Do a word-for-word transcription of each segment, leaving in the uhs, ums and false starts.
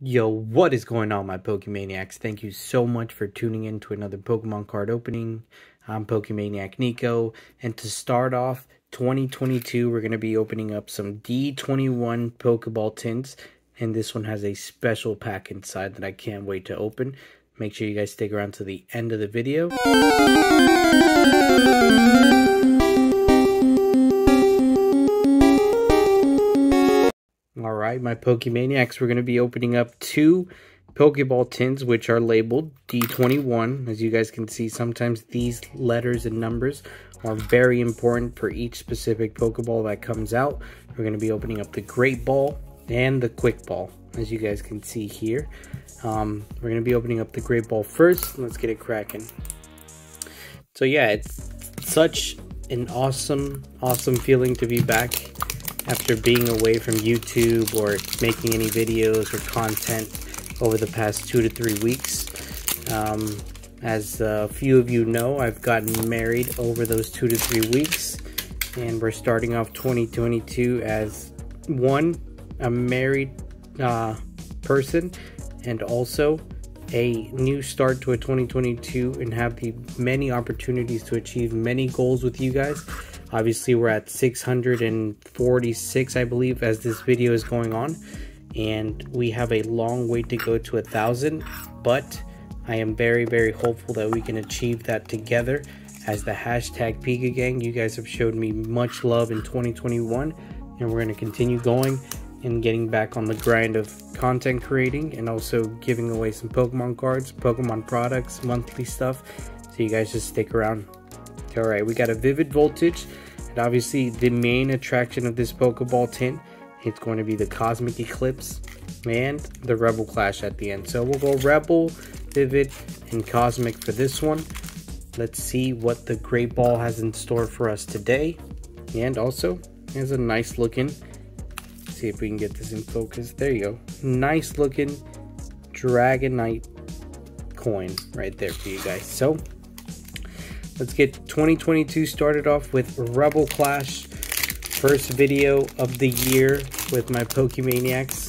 Yo, what is going on, my Pokemaniacs? Thank you so much for tuning in to another Pokemon card opening. I'm Pokemaniac Nico, and to start off twenty twenty-two, we're going to be opening up some D twenty-one Pokeball tints, and this one has a special pack inside that I can't wait to open. Make sure you guys stick around to the end of the video. Alright, my Pokemaniacs, we're going to be opening up two Pokeball tins, which are labeled D twenty-one. As you guys can see, sometimes these letters and numbers are very important for each specific Pokeball that comes out. We're going to be opening up the Great Ball and the Quick Ball, as you guys can see here. Um, we're going to be opening up the Great Ball first. Let's get it cracking. So yeah, it's such an awesome, awesome feeling to be back after being away from YouTube or making any videos or content over the past two to three weeks. Um, as a uh, few of you know, I've gotten married over those two to three weeks, and we're starting off twenty twenty-two as one, a married uh, person, and also a new start to a twenty twenty-two and have the many opportunities to achieve many goals with you guys. Obviously, we're at six hundred forty-six, I believe, as this video is going on, and we have a long way to go to a thousand, but I am very, very hopeful that we can achieve that together as the hashtag Pika Gang. You guys have showed me much love in twenty twenty-one, and we're going to continue going and getting back on the grind of content creating and also giving away some Pokemon cards, Pokemon products, monthly stuff, so you guys just stick around. Alright, we got a Vivid Voltage, and obviously the main attraction of this Pokeball tin, it's going to be the Cosmic Eclipse and the Rebel Clash at the end. So we'll go Rebel, Vivid, and Cosmic for this one. Let's see what the Great Ball has in store for us today. And also, there's a nice looking, see if we can get this in focus, there you go, nice looking Dragonite coin right there for you guys. So let's get twenty twenty-two started off with Rebel Clash, first video of the year with my Pokemaniacs.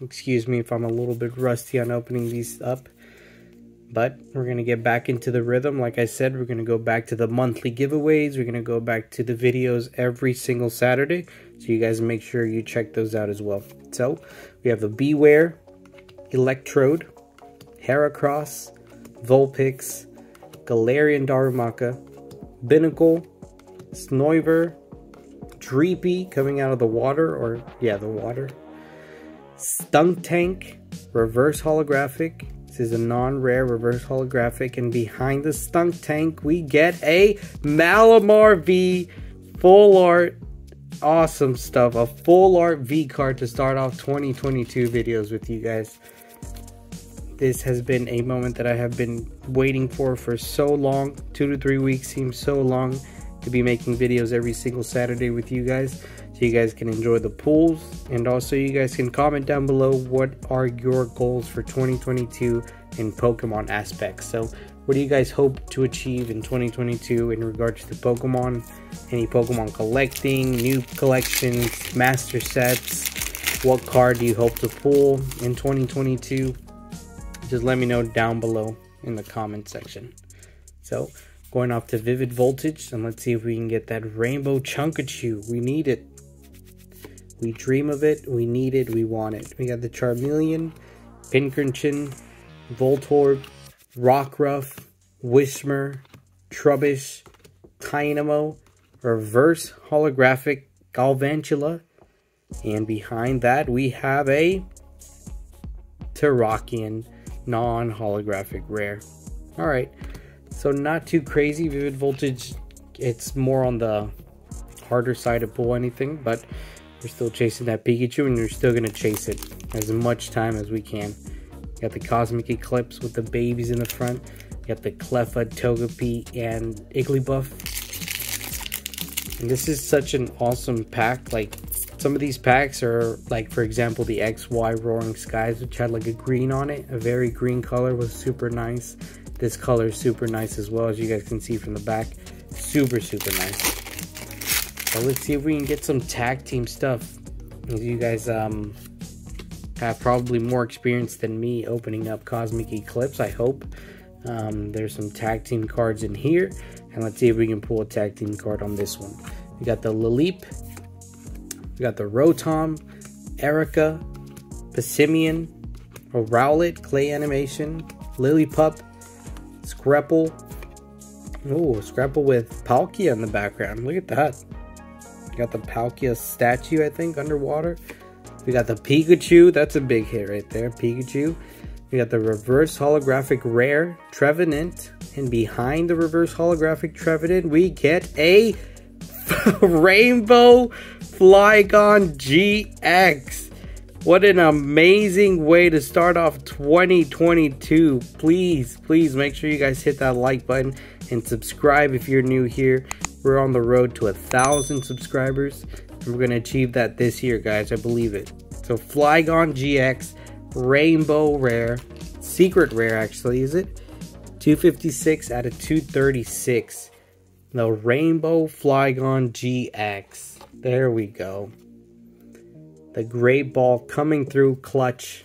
Excuse me if I'm a little bit rusty on opening these up, but we're going to get back into the rhythm. Like I said, we're going to go back to the monthly giveaways. We're going to go back to the videos every single Saturday, so you guys make sure you check those out as well. So we have the Bewear, Electrode, Heracross, Vulpix, Galarian Darumaka, Binnacle, Snoiver, Dreepy coming out of the water, or yeah, the water, Stunk Tank, reverse holographic. This is a non-rare reverse holographic, and behind the Stunk Tank we get a Malamar V full art. Awesome stuff, a full art V card to start off twenty twenty-two videos with you guys. This has been a moment that I have been waiting for for so long. Two to three weeks seems so long to be making videos every single Saturday with you guys, so you guys can enjoy the pulls. And also, you guys can comment down below what are your goals for twenty twenty-two in Pokemon aspects. So what do you guys hope to achieve in twenty twenty-two in regards to Pokemon? Any Pokemon collecting, new collections, master sets? What card do you hope to pull in twenty twenty-two? Just let me know down below in the comment section. So going off to Vivid Voltage, and let's see if we can get that rainbow Chunkachu. We need it, we dream of it, we need it, we want it. We got the Charmeleon, Pincurchin, Voltorb, Rockruff, Whismur, Trubbish, Tynamo, reverse holographic Galvantula, and behind that we have a Terrakion, non-holographic rare. All right, so not too crazy. Vivid Voltage, it's more on the harder side to pull anything, but we're still chasing that Pikachu, and we're still gonna chase it as much time as we can. Got the Cosmic Eclipse with the babies in the front. Got the Cleffa, Togepi, and Igglybuff. And this is such an awesome pack. Like, some of these packs are, like, for example, the X Y Roaring Skies, which had like a green on it. A very green color was super nice. This color is super nice as well, as you guys can see from the back. Super, super nice. So let's see if we can get some tag team stuff. You guys um, have probably more experience than me opening up Cosmic Eclipse, I hope. Um, there's some tag team cards in here, and let's see if we can pull a tag team card on this one. We got the Lilip, we got the Rotom, Erica, Passimian, a Rowlet, Clay Animation, Lillipup, Scrapple. Oh, Scrapple with Palkia in the background. Look at that. We got the Palkia statue, I think, underwater. We got the Pikachu. That's a big hit right there, Pikachu. We got the reverse holographic rare Trevenant. And behind the reverse holographic Trevenant, we get a Rainbow Flygon G X. What an amazing way to start off twenty twenty-two. Please, please make sure you guys hit that like button and subscribe if you're new here. We're on the road to a thousand subscribers, and we're going to achieve that this year, guys. I believe it. So Flygon G X, Rainbow Rare, Secret Rare actually, is it? two fifty-six out of two thirty-six. The Rainbow Flygon G X. There we go. The Great Ball coming through clutch.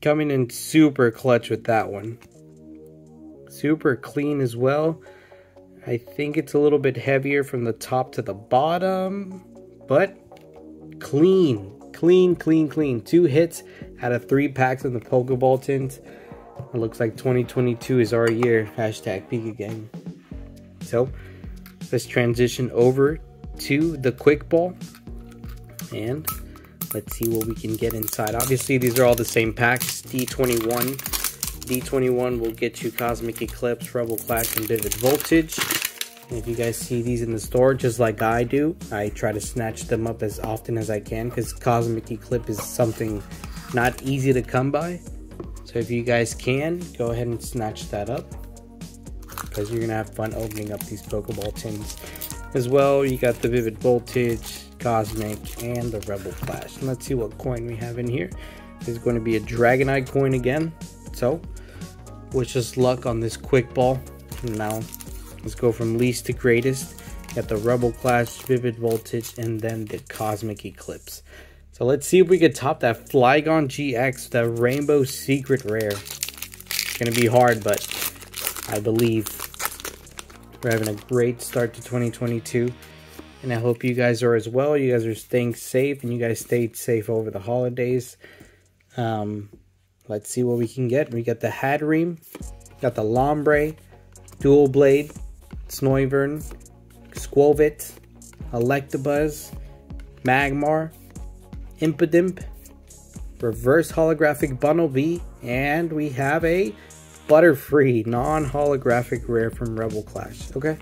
Coming in super clutch with that one. Super clean as well. I think it's a little bit heavier from the top to the bottom. But clean. Clean, clean, clean. Two hits out of three packs in the Pokeball tins. It looks like twenty twenty-two is our year. Hashtag Pika Gang. So, let's transition over to the Quick Ball, and let's see what we can get inside. Obviously these are all the same packs. D twenty-one D twenty-one will get you Cosmic Eclipse, Rebel Clash, and Vivid Voltage. And if you guys see these in the store, just like I do, I try to snatch them up as often as I can, because Cosmic Eclipse is something not easy to come by. So if you guys can, go ahead and snatch that up, because you're gonna have fun opening up these Pokeball tins. As well, you got the Vivid Voltage, Cosmic, and the Rebel Clash. And let's see what coin we have in here. There's going to be a Dragonite coin again. So, wish us luck on this Quick Ball. And now, let's go from least to greatest. You got the Rebel Clash, Vivid Voltage, and then the Cosmic Eclipse. So, let's see if we could top that Flygon G X, the Rainbow Secret Rare. It's going to be hard, but I believe we're having a great start to twenty twenty-two, and I hope you guys are as well. You guys are staying safe, and you guys stayed safe over the holidays. Um, let's see what we can get. We got the Hatreem, got the Lombre, Dual Blade, Snoivern, Squovit, Electabuzz, Magmar, Impidimp, Reverse Holographic Bunnelby, and we have a Butterfree, non-holographic rare from Rebel Clash. Okay,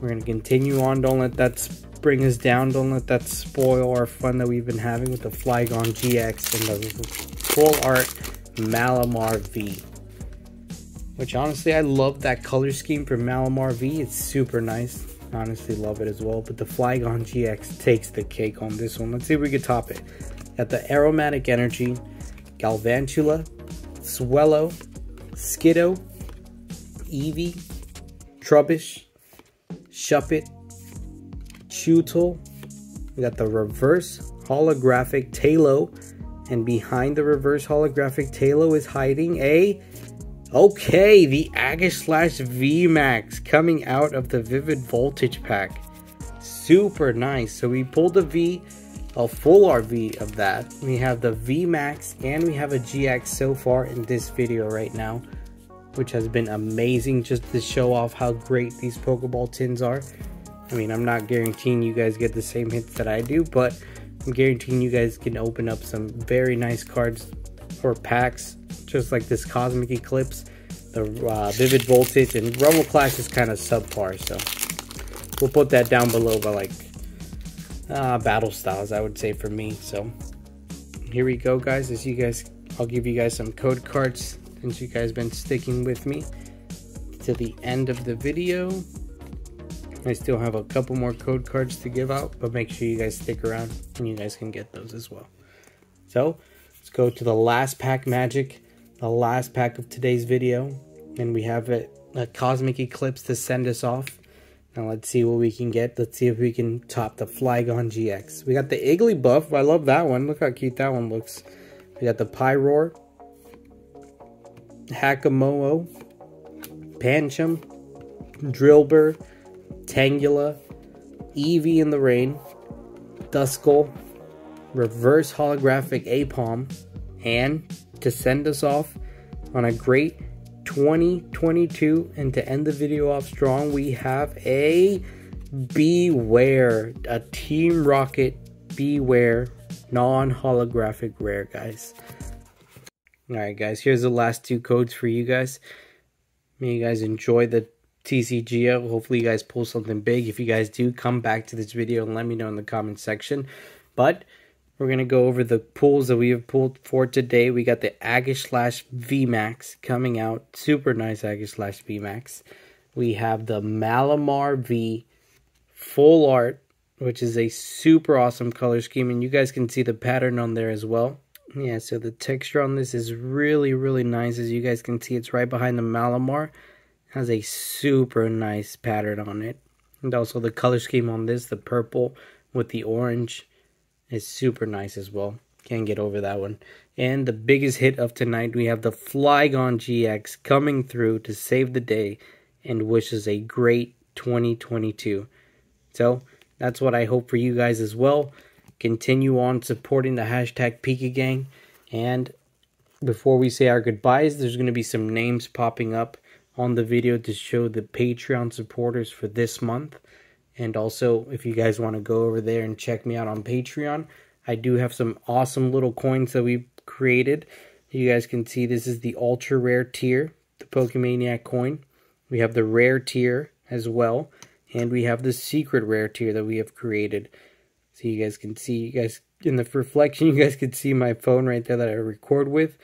we're gonna continue on. Don't let that bring us down. Don't let that spoil our fun that we've been having with the Flygon G X and the full art Malamar V. Which honestly, I love that color scheme for Malamar V. It's super nice. Honestly, love it as well. But the Flygon G X takes the cake on this one. Let's see if we can top it. Got the Aromatic Energy, Galvantula, Swellow, Skiddo, Eevee, Trubbish, Shuppet, Chutel. We got the reverse holographic Talo, and behind the reverse holographic Talo is hiding a okay, the Aegislash V Max coming out of the Vivid Voltage pack. Super nice. So we pulled the V, a full R V of that. We have the V Max, and we have a G X so far in this video right now, which has been amazing, just to show off how great these Pokeball tins are. I mean, I'm not guaranteeing you guys get the same hits that I do, but I'm guaranteeing you guys can open up some very nice cards or packs, just like this Cosmic Eclipse, the uh, Vivid Voltage, and Rebel Clash is kind of subpar, so we'll put that down below by like Uh, battle styles, I would say, for me. So here we go, guys. As you guys, I'll give you guys some code cards, since you guys been sticking with me to the end of the video. I still have a couple more code cards to give out, but make sure you guys stick around and you guys can get those as well. So let's go to the last pack magic, the last pack of today's video, and we have a, a Cosmic Eclipse to send us off. Now let's see what we can get. Let's see if we can top the Flygon G X. We got the Igglybuff. I love that one. Look how cute that one looks. We got the Pyroar, Hakamoo, Pancham, Drillbur, Tangela, Eevee in the Rain, Duskull, Reverse Holographic Apom, and to send us off on a great twenty twenty-two and to end the video off strong, we have a Bewear, a Team Rocket Bewear non-holographic rare, guys. Alright guys, here's the last two codes for you guys. May you guys enjoy the T C G O. Hopefully you guys pull something big. If you guys do, come back to this video and let me know in the comment section. But we're going to go over the pulls that we have pulled for today. We got the Aegislash V Max coming out. Super nice Aegislash V Max. We have the Malamar V Full Art, which is a super awesome color scheme. And you guys can see the pattern on there as well. Yeah, so the texture on this is really, really nice. As you guys can see, it's right behind the Malamar. Has a super nice pattern on it. And also the color scheme on this, the purple with the orange, is super nice as well. Can't get over that one. And the biggest hit of tonight, we have the Flygon G X coming through to save the day and wishes a great twenty twenty-two. So that's what I hope for you guys as well. Continue on supporting the hashtag Pika Gang. And before we say our goodbyes, there's going to be some names popping up on the video to show the Patreon supporters for this month. And also, if you guys want to go over there and check me out on Patreon, I do have some awesome little coins that we've created. You guys can see this is the ultra rare tier, the Pokemaniac coin. We have the rare tier as well, and we have the secret rare tier that we have created. So you guys can see, you guys in the reflection, you guys can see my phone right there that I record with.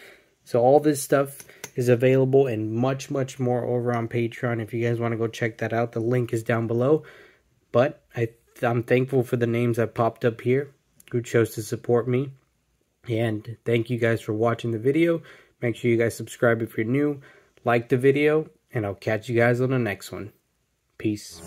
So all this stuff is available and much, much more over on Patreon. If you guys want to go check that out, the link is down below. But I, I'm thankful for the names that popped up here who chose to support me. And thank you guys for watching the video. Make sure you guys subscribe if you're new. Like the video. And I'll catch you guys on the next one. Peace.